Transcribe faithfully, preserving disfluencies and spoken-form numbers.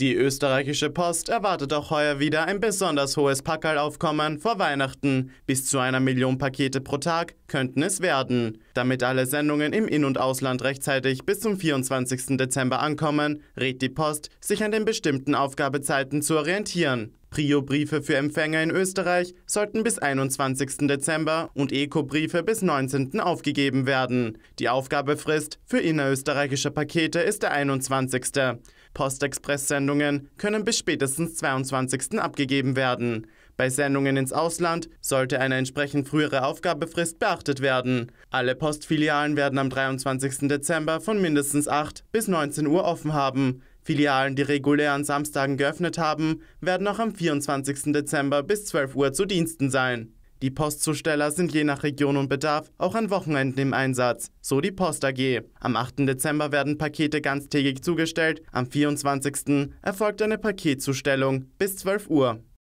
Die österreichische Post erwartet auch heuer wieder ein besonders hohes Packerlaufkommen vor Weihnachten. Bis zu einer Million Pakete pro Tag könnten es werden. Damit alle Sendungen im In- und Ausland rechtzeitig bis zum vierundzwanzigsten Dezember ankommen, rät die Post, sich an den bestimmten Aufgabezeiten zu orientieren. Prio-Briefe für Empfänger in Österreich sollten bis einundzwanzigsten Dezember und Eco-Briefe bis neunzehnten aufgegeben werden. Die Aufgabefrist für innerösterreichische Pakete ist der einundzwanzigste Postexpress-Sendungen können bis spätestens zweiundzwanzigsten abgegeben werden. Bei Sendungen ins Ausland sollte eine entsprechend frühere Aufgabefrist beachtet werden. Alle Postfilialen werden am dreiundzwanzigsten Dezember von mindestens acht bis neunzehn Uhr offen haben. Filialen, die regulär an Samstagen geöffnet haben, werden auch am vierundzwanzigsten Dezember bis zwölf Uhr zu Diensten sein. Die Postzusteller sind je nach Region und Bedarf auch an Wochenenden im Einsatz, so die Post A G. Am achten Dezember werden Pakete ganztägig zugestellt, am vierundzwanzigsten erfolgt eine Paketzustellung bis zwölf Uhr.